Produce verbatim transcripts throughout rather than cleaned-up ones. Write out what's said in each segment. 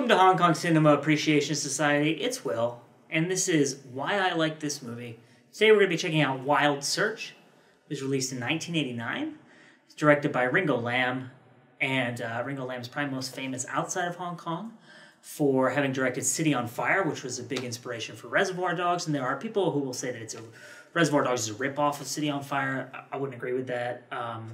Welcome to Hong Kong Cinema Appreciation Society. It's Will, and this is Why I Like This Movie. Today we're going to be checking out Wild Search. It was released in nineteen eighty-nine. It's directed by Ringo Lam, and uh, Ringo Lam is probably most famous outside of Hong Kong for having directed City on Fire, which was a big inspiration for Reservoir Dogs, and there are people who will say that it's a Reservoir Dogs is a ripoff of City on Fire. I, I wouldn't agree with that. Um...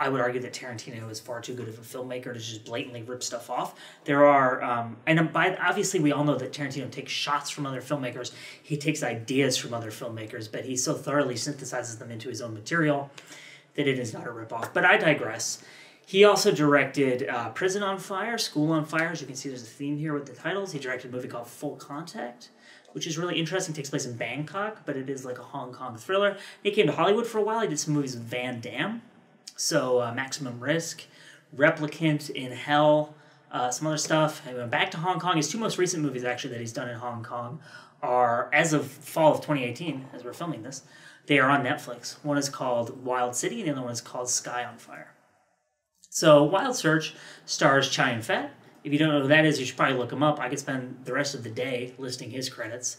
I would argue that Tarantino is far too good of a filmmaker to just blatantly rip stuff off. There are, um, and by, obviously we all know that Tarantino takes shots from other filmmakers. He takes ideas from other filmmakers, but he so thoroughly synthesizes them into his own material that it is not a ripoff. But I digress. He also directed uh, Prison on Fire, School on Fire. As you can see, there's a theme here with the titles. He directed a movie called Full Contact, which is really interesting. It takes place in Bangkok, but it is like a Hong Kong thriller. He came to Hollywood for a while. He did some movies with Van Damme. So uh, Maximum Risk, Replicant in Hell, uh, some other stuff. He went back to Hong Kong. His two most recent movies, actually, that he's done in Hong Kong are, as of fall of twenty eighteen, as we're filming this, they are on Netflix. One is called Wild City, and the other one is called Sky on Fire. So Wild Search stars Chow Yun Fat. If you don't know who that is, you should probably look him up. I could spend the rest of the day listing his credits.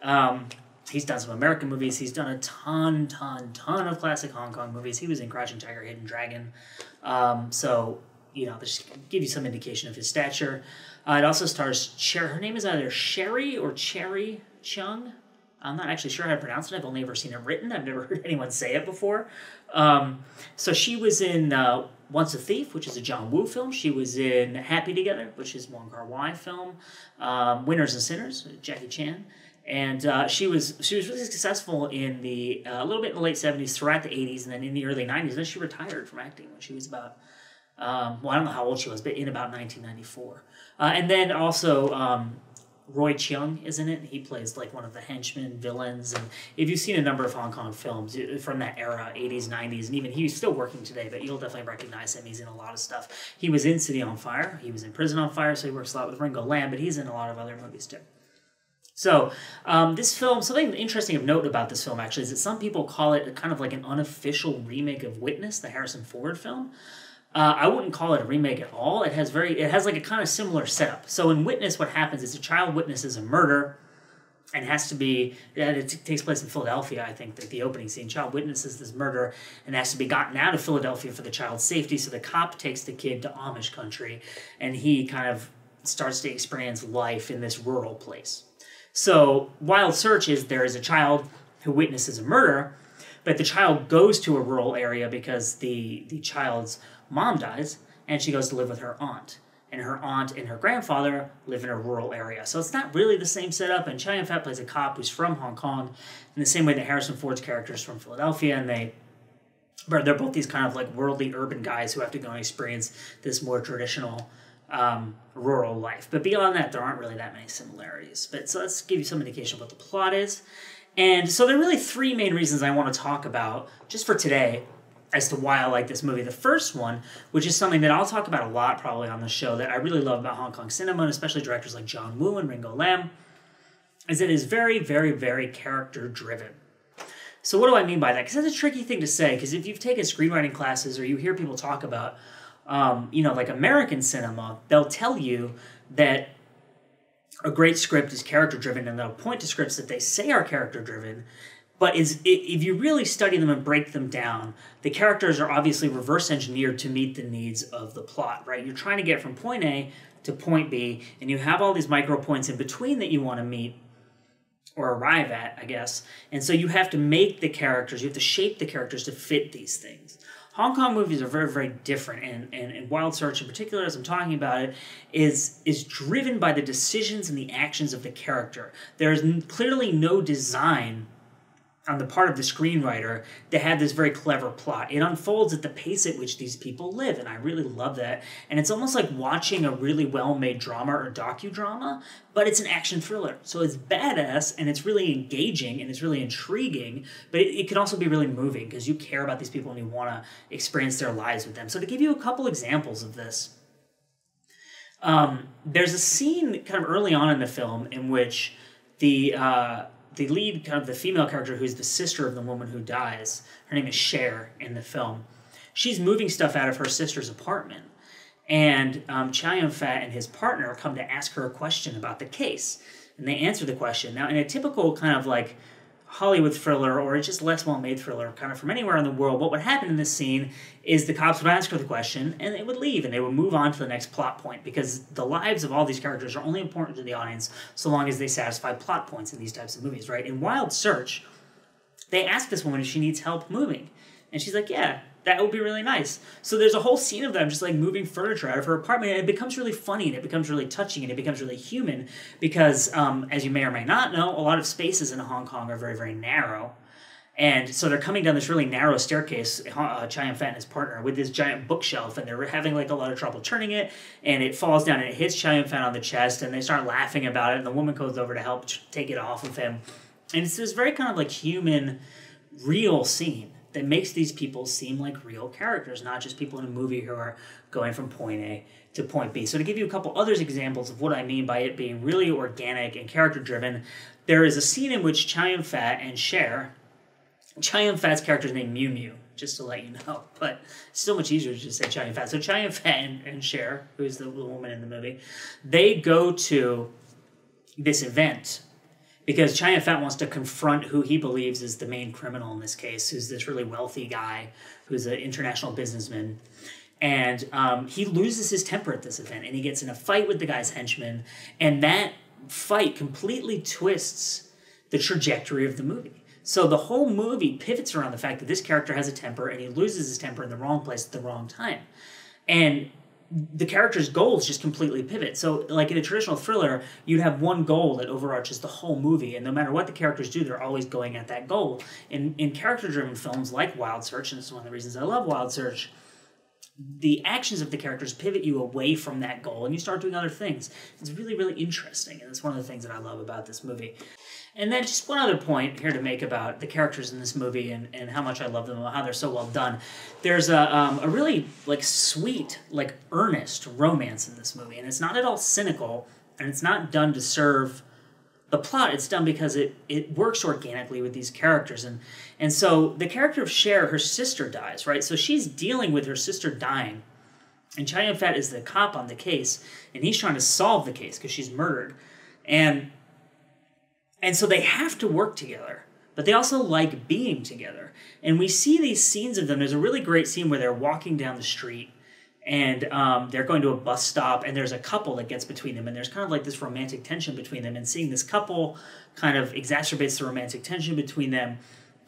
Um... He's done some American movies. He's done a ton, ton, ton of classic Hong Kong movies. He was in Crouching Tiger, Hidden Dragon. Um, so, you know, this give you some indication of his stature. Uh, it also stars Cher. Her name is either Cherie or Cherie Chung. I'm not actually sure how to pronounce it. I've only ever seen it written. I've never heard anyone say it before. Um, so she was in uh, Once a Thief, which is a John Woo film. She was in Happy Together, which is Wong Kar-wai film. Um, Winners and Sinners, Jackie Chan. And uh, she was she was really successful in the uh, a little bit in the late seventies, throughout the eighties, and then in the early nineties. Then she retired from acting when she was about um, well, I don't know how old she was, but in about nineteen ninety-four. Uh, and then also um, Roy Cheung is in it. He plays like one of the henchmen villains. And if you've seen a number of Hong Kong films from that era, eighties, nineties, and even he's still working today, but you'll definitely recognize him. He's in a lot of stuff. He was in City on Fire. He was in Prison on Fire. So he works a lot with Ringo Lam, but he's in a lot of other movies too. So um, this film, something interesting of note about this film actually is that some people call it a, kind of like an unofficial remake of Witness, the Harrison Ford film. Uh, I wouldn't call it a remake at all. It has very, it has like a kind of similar setup. So in Witness, what happens is a child witnesses a murder and has to be, and it takes place in Philadelphia, I think, like the opening scene. Child witnesses this murder and has to be gotten out of Philadelphia for the child's safety. So the cop takes the kid to Amish country and he kind of starts to experience life in this rural place. So Wild Search is there is a child who witnesses a murder, but the child goes to a rural area because the, the child's mom dies, and she goes to live with her aunt. And her aunt and her grandfather live in a rural area. So it's not really the same setup, and Chow Yun Fat plays a cop who's from Hong Kong in the same way that Harrison Ford's character is from Philadelphia, and they... But they're both these kind of like worldly urban guys who have to go and experience this more traditional Um, rural life. But beyond that, there aren't really that many similarities. But so let's give you some indication of what the plot is. And so there are really three main reasons I want to talk about just for today as to why I like this movie. The first one, which is something that I'll talk about a lot probably on the show that I really love about Hong Kong cinema, and especially directors like John Woo and Ringo Lam, is that it is very, very, very character-driven. So what do I mean by that? Because that's a tricky thing to say, because if you've taken screenwriting classes or you hear people talk about Um, you know, like American cinema, they'll tell you that a great script is character-driven, and they'll point to scripts that they say are character-driven, but is if you really study them and break them down, the characters are obviously reverse-engineered to meet the needs of the plot, right? You're trying to get from point A to point B, and you have all these micro points in between that you want to meet or arrive at, I guess, and so you have to make the characters, you have to shape the characters to fit these things. Hong Kong movies are very, very different, and, and, and Wild Search in particular, as I'm talking about it, is, is driven by the decisions and the actions of the character. There is clearly no design on the part of the screenwriter to have this very clever plot. It unfolds at the pace at which these people live, and I really love that. And it's almost like watching a really well-made drama or docudrama, but it's an action thriller. So it's badass, and it's really engaging, and it's really intriguing, but it, it can also be really moving because you care about these people and you want to experience their lives with them. So to give you a couple examples of this, um, there's a scene kind of early on in the film in which the... Uh, the lead, kind of the female character who's the sister of the woman who dies, her name is Cher in the film, she's moving stuff out of her sister's apartment. And um, Chow Yun Fat and his partner come to ask her a question about the case, and they answer the question. Now, in a typical kind of like Hollywood thriller, or just less well-made thriller, kind of from anywhere in the world, what would happen in this scene is the cops would ask her the question, and they would leave, and they would move on to the next plot point, because the lives of all these characters are only important to the audience so long as they satisfy plot points in these types of movies, right? In Wild Search, they ask this woman if she needs help moving, and she's like, yeah, that would be really nice. So there's a whole scene of them just like moving furniture out of her apartment, and it becomes really funny, and it becomes really touching, and it becomes really human because, um, as you may or may not know, a lot of spaces in Hong Kong are very, very narrow. And so they're coming down this really narrow staircase, uh, Chow Yun Fat and his partner, with this giant bookshelf, and they're having like a lot of trouble turning it, and it falls down and it hits Chow Yun Fat on the chest, and they start laughing about it, and the woman goes over to help take it off of him. And it's this very kind of like human, real scene that makes these people seem like real characters, not just people in a movie who are going from point A to point B. So to give you a couple other examples of what I mean by it being really organic and character-driven, there is a scene in which Chow Yun Fat and Cher, Chow Yun Fat's character is named Mew Mew, just to let you know, but it's so much easier to just say Chow Yun Fat. So Chow Yun Fat and, and Cher, who is the woman in the movie, they go to this event because Chow Yun Fat wants to confront who he believes is the main criminal in this case, who's this really wealthy guy, who's an international businessman. And um, he loses his temper at this event, and he gets in a fight with the guy's henchman, and that fight completely twists the trajectory of the movie. So the whole movie pivots around the fact that this character has a temper, and he loses his temper in the wrong place at the wrong time. And the character's goals just completely pivot. So, like in a traditional thriller, you'd have one goal that overarches the whole movie, and no matter what the characters do, they're always going at that goal. In, in character-driven films like Wild Search, and this is one of the reasons I love Wild Search, the actions of the characters pivot you away from that goal, and you start doing other things. It's really, really interesting, and it's one of the things that I love about this movie. And then just one other point here to make about the characters in this movie and, and how much I love them and how they're so well done. There's a, um, a really like sweet, like earnest romance in this movie, and it's not at all cynical, and it's not done to serve the plot. It's done because it, it works organically with these characters. And, and so the character of Cher, her sister dies, right? So she's dealing with her sister dying. And Chow Yun Fat is the cop on the case, and he's trying to solve the case because she's murdered. And, and so they have to work together, but they also like being together. And we see these scenes of them. There's a really great scene where they're walking down the street, and um, they're going to a bus stop, and there's a couple that gets between them, and there's kind of like this romantic tension between them, and seeing this couple kind of exacerbates the romantic tension between them,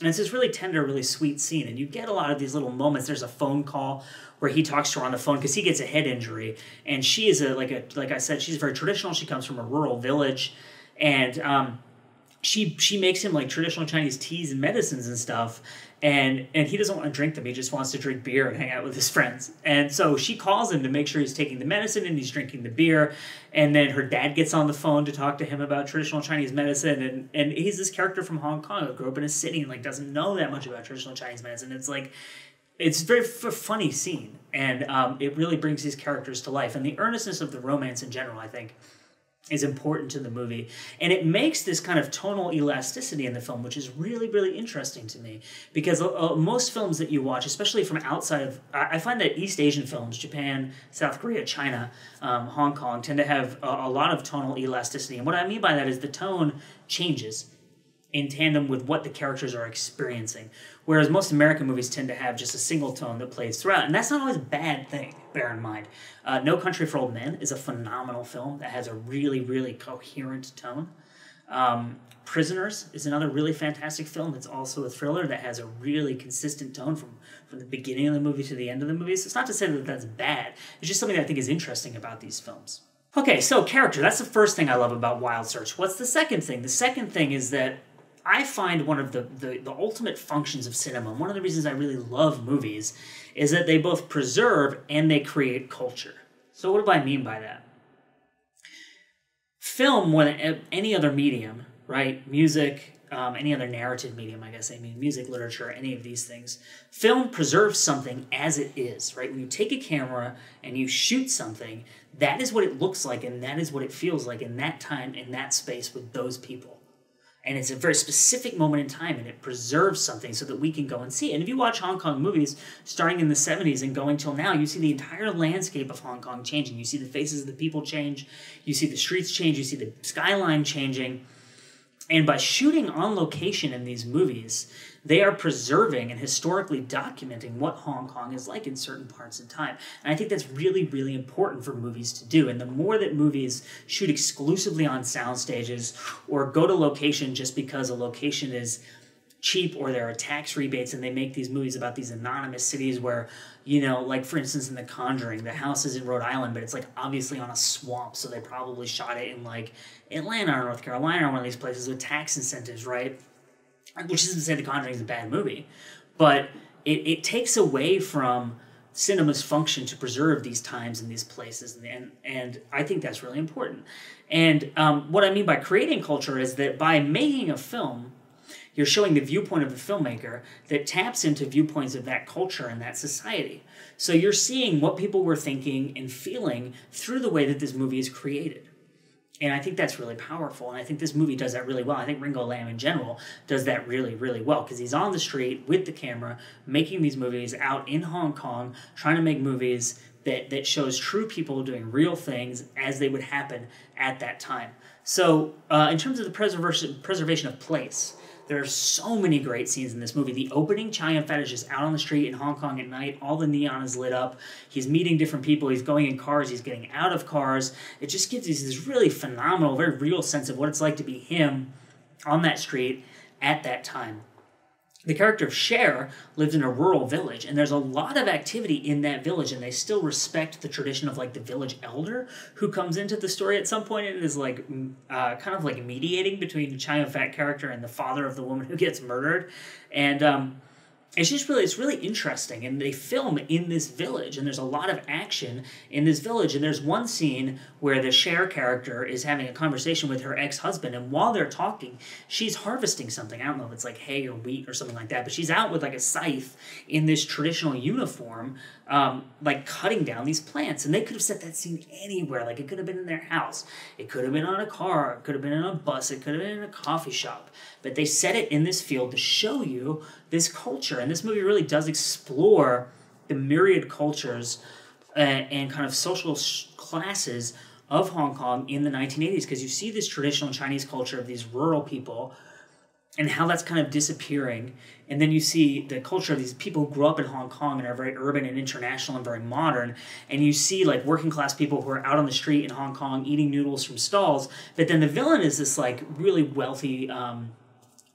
and it's this really tender, really sweet scene, and you get a lot of these little moments. There's a phone call where he talks to her on the phone because he gets a head injury, and she is, a like a like I said, she's very traditional. She comes from a rural village, and um, she she makes him like traditional Chinese teas and medicines and stuff, And and he doesn't want to drink them. He just wants to drink beer and hang out with his friends. And so she calls him to make sure he's taking the medicine and he's drinking the beer. And then her dad gets on the phone to talk to him about traditional Chinese medicine. And, and he's this character from Hong Kong who grew up in a city and like doesn't know that much about traditional Chinese medicine. It's like, it's a very f funny scene. And um, it really brings these characters to life. And the earnestness of the romance in general, I think, is important to the movie, and it makes this kind of tonal elasticity in the film, which is really, really interesting to me, because uh, most films that you watch, especially from outside of, I find that East Asian films, Japan, South Korea, China, um, Hong Kong, tend to have a, a lot of tonal elasticity, and what I mean by that is the tone changes in tandem with what the characters are experiencing, whereas most American movies tend to have just a single tone that plays throughout, and that's not always a bad thing, bear in mind. Uh, No Country for Old Men is a phenomenal film that has a really, really coherent tone. Um, Prisoners is another really fantastic film that's also a thriller that has a really consistent tone from, from the beginning of the movie to the end of the movie, so it's not to say that that's bad, it's just something that I think is interesting about these films. Okay, so character, that's the first thing I love about Wild Search. What's the second thing? The second thing is that I find one of the, the, the ultimate functions of cinema, one of the reasons I really love movies, is that they both preserve and they create culture. So what do I mean by that? Film, more than any other medium, right? Music, um, any other narrative medium, I guess I mean, music, literature, any of these things. Film preserves something as it is, right? When you take a camera and you shoot something, that is what it looks like and that is what it feels like in that time, in that space with those people. And it's a very specific moment in time, and it preserves something so that we can go and see it. And if you watch Hong Kong movies starting in the seventies and going till now, you see the entire landscape of Hong Kong changing. You see the faces of the people change. You see the streets change. You see the skyline changing. And by shooting on location in these movies, they are preserving and historically documenting what Hong Kong is like in certain parts of time. And I think that's really, really important for movies to do. And the more that movies shoot exclusively on sound stages or go to location just because a location is cheap or there are tax rebates, and they make these movies about these anonymous cities where, you know, like for instance in The Conjuring, the house is in Rhode Island, but it's like obviously on a swamp, so they probably shot it in like Atlanta or North Carolina or one of these places with tax incentives, right? Which isn't to say The Conjuring is a bad movie, but it, it takes away from cinema's function to preserve these times and these places, and and, and I think that's really important. And um, what I mean by creating culture is that by making a film, you're showing the viewpoint of the filmmaker that taps into viewpoints of that culture and that society. So you're seeing what people were thinking and feeling through the way that this movie is created. And I think that's really powerful, and I think this movie does that really well. I think Ringo Lam in general does that really, really well, because he's on the street with the camera making these movies out in Hong Kong, trying to make movies that, that shows true people doing real things as they would happen at that time. So uh, in terms of the preserv preservation of place, there are so many great scenes in this movie. The opening, Chow Yun Fat is just out on the street in Hong Kong at night. All the neon is lit up. He's meeting different people. He's going in cars. He's getting out of cars. It just gives you this really phenomenal, very real sense of what it's like to be him on that street at that time. The character of Cher lives in a rural village, and there's a lot of activity in that village, and they still respect the tradition of, like, the village elder who comes into the story at some point and is, like, uh, kind of, like, mediating between the Chow Yun Fat character and the father of the woman who gets murdered. And um, it's just really, it's really interesting, and they film in this village, and there's a lot of action in this village, and there's one scene where the Cher character is having a conversation with her ex-husband, and while they're talking, she's harvesting something. I don't know if it's like hay or wheat or something like that, but she's out with like a scythe in this traditional uniform, um, like cutting down these plants. And they could have set that scene anywhere. Like, it could have been in their house. It could have been on a car. It could have been on a bus. It could have been in a coffee shop. But they set it in this field to show you this culture. And this movie really does explore the myriad cultures uh, and kind of social classes of Hong Kong in the nineteen eighties, because you see this traditional Chinese culture of these rural people and how that's kind of disappearing. And then you see the culture of these people who grew up in Hong Kong and are very urban and international and very modern. And you see, like, working class people who are out on the street in Hong Kong eating noodles from stalls. But then the villain is this, like, really wealthy um,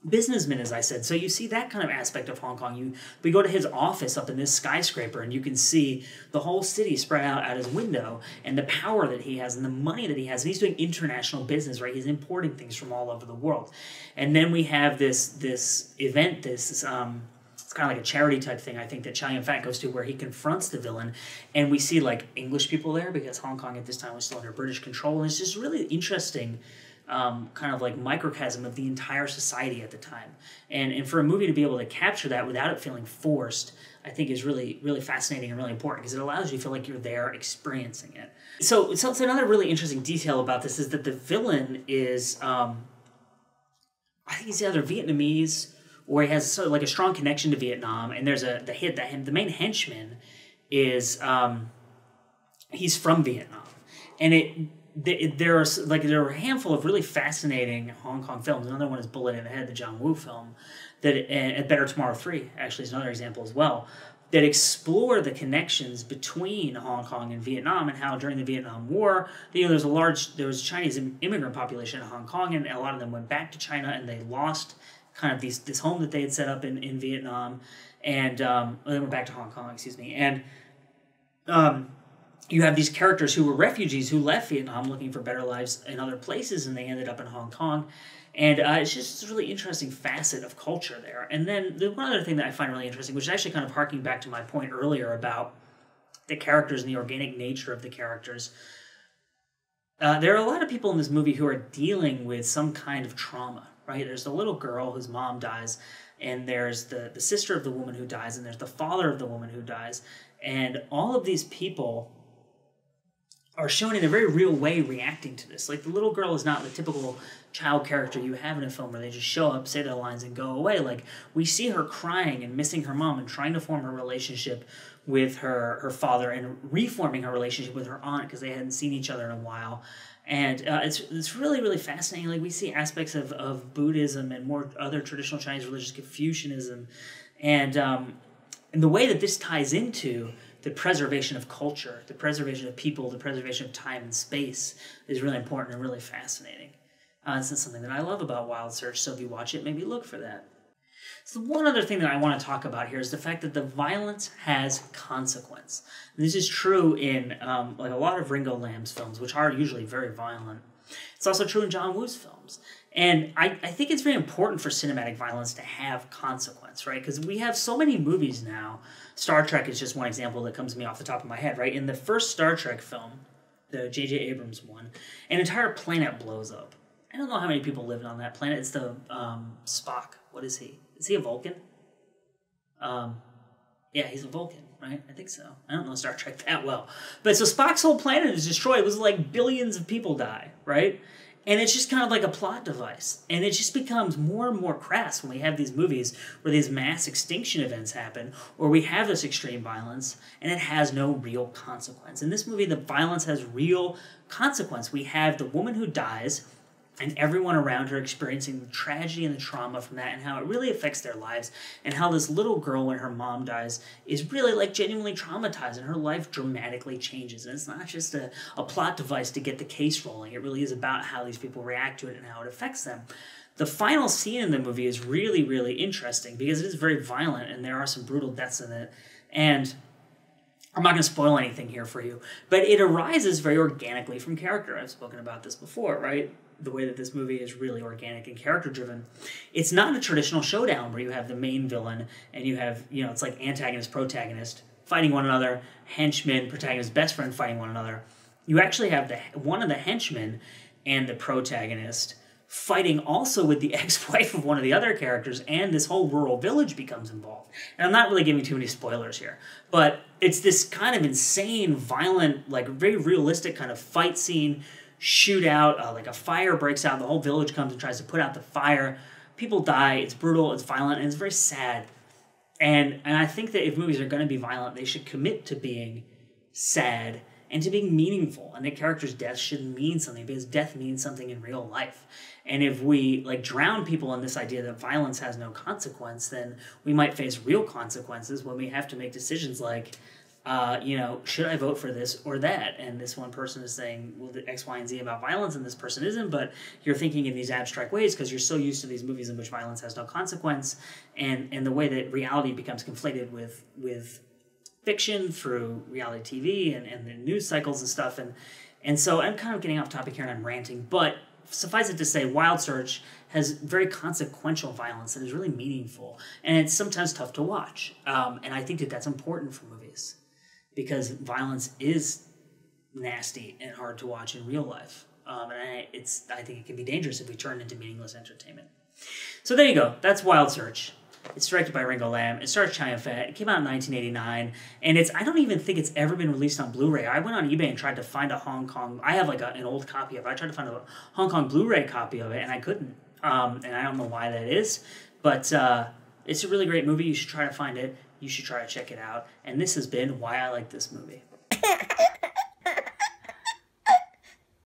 businessman, as I said. So you see that kind of aspect of Hong Kong. You we go to his office up in this skyscraper, and you can see the whole city spread out out his window, and the power that he has and the money that he has. And he's doing international business, right? He's importing things from all over the world. And then we have this this event, this, this um it's kind of like a charity type thing, I think, that Chow Yun Fat goes to, where he confronts the villain, and we see, like, English people there, because Hong Kong at this time was still under British control. And it's just really interesting Um, kind of like microcosm of the entire society at the time. And and for a movie to be able to capture that without it feeling forced, I think is really, really fascinating and really important, because it allows you to feel like you're there experiencing it. So, so, so another really interesting detail about this is that the villain is, um, I think he's either Vietnamese or he has sort of like a strong connection to Vietnam. And there's a, the hit that him, the main henchman is, um, he's from Vietnam. And it, There are like there were a handful of really fascinating Hong Kong films. Another one is Bullet in the Head, the John Woo film, that at Better Tomorrow Three actually is another example as well, that explore the connections between Hong Kong and Vietnam, and how during the Vietnam War, you know, there's a large there was a Chinese immigrant population in Hong Kong, and a lot of them went back to China, and they lost kind of these this home that they had set up in in Vietnam, and um, they went back to Hong Kong, excuse me, and. Um, You have these characters who were refugees who left Vietnam looking for better lives in other places, and they ended up in Hong Kong. And uh, it's just a really interesting facet of culture there. And then the one other thing that I find really interesting, which is actually kind of harking back to my point earlier about the characters and the organic nature of the characters, uh, there are a lot of people in this movie who are dealing with some kind of trauma, right? There's the little girl whose mom dies, and there's the, the sister of the woman who dies, and there's the father of the woman who dies. And all of these people are shown in a very real way reacting to this. Like, the little girl is not the typical child character you have in a film where they just show up, say their lines, and go away. Like, we see her crying and missing her mom and trying to form her relationship with her, her father, and reforming her relationship with her aunt because they hadn't seen each other in a while. And uh, it's, it's really, really fascinating. Like, we see aspects of, of Buddhism and more other traditional Chinese religions, Confucianism, and, um, and the way that this ties into the preservation of culture, the preservation of people, the preservation of time and space is really important and really fascinating. Uh, this is something that I love about Wild Search, so if you watch it, maybe look for that. So one other thing that I want to talk about here is the fact that the violence has consequence. And this is true in um, like a lot of Ringo Lam's films, which are usually very violent. It's also true in John Woo's films. And I, I think it's very important for cinematic violence to have consequence, right? Because we have so many movies now. Star Trek is just one example that comes to me off the top of my head, right? In the first Star Trek film, the J J Abrams one, an entire planet blows up. I don't know how many people lived on that planet. It's the um, Spock. What is he? Is he a Vulcan? Um, yeah, he's a Vulcan, right? I think so. I don't know Star Trek that well. But so Spock's whole planet is destroyed. It was like billions of people die, right? And it's just kind of like a plot device. And it just becomes more and more crass when we have these movies where these mass extinction events happen, or we have this extreme violence, and it has no real consequence. In this movie, the violence has real consequence. We have the woman who dies, and everyone around her experiencing the tragedy and the trauma from that and how it really affects their lives, and how this little girl, when her mom dies, is really like genuinely traumatized and her life dramatically changes. And it's not just a, a plot device to get the case rolling. It really is about how these people react to it and how it affects them. The final scene in the movie is really, really interesting because it is very violent and there are some brutal deaths in it. And I'm not going to spoil anything here for you, but it arises very organically from character. I've spoken about this before, right? The way that this movie is really organic and character-driven. It's not a traditional showdown where you have the main villain and you have, you know, it's like antagonist, protagonist fighting one another, henchmen, protagonist, best friend fighting one another. You actually have the one of the henchmen and the protagonist fighting also with the ex-wife of one of the other characters, and this whole rural village becomes involved. And I'm not really giving too many spoilers here, but it's this kind of insane, violent, like very realistic kind of fight scene shootout, uh, like a fire breaks out, the whole village comes and tries to put out the fire, people die, it's brutal, it's violent, and it's very sad. And, and I think that if movies are going to be violent, they should commit to being sad and to being meaningful, and the character's death should mean something, because death means something in real life. And if we like drown people in this idea that violence has no consequence, then we might face real consequences when we have to make decisions like, Uh, you know, should I vote for this or that? And this one person is saying, well, the X, Y, and Z about violence, and this person isn't, but you're thinking in these abstract ways because you're so used to these movies in which violence has no consequence, and, and the way that reality becomes conflated with with fiction through reality T V and, and the news cycles and stuff. And, and so I'm kind of getting off topic here and I'm ranting, but suffice it to say, Wild Search has very consequential violence that is really meaningful, and it's sometimes tough to watch. Um, and I think that that's important for movies, because violence is nasty and hard to watch in real life. Um, and I, it's, I think it can be dangerous if we turn it into meaningless entertainment. So there you go. That's Wild Search. It's directed by Ringo Lam. It stars Chow Yun Fat. It came out in nineteen eighty-nine. And it's I don't even think it's ever been released on Blu-ray. I went on eBay and tried to find a Hong Kong. I have like a, an old copy of it. I tried to find a Hong Kong Blu-ray copy of it, and I couldn't. Um, and I don't know why that is. But uh, it's a really great movie. You should try to find it. You should try to check it out. And this has been Why I Like This Movie.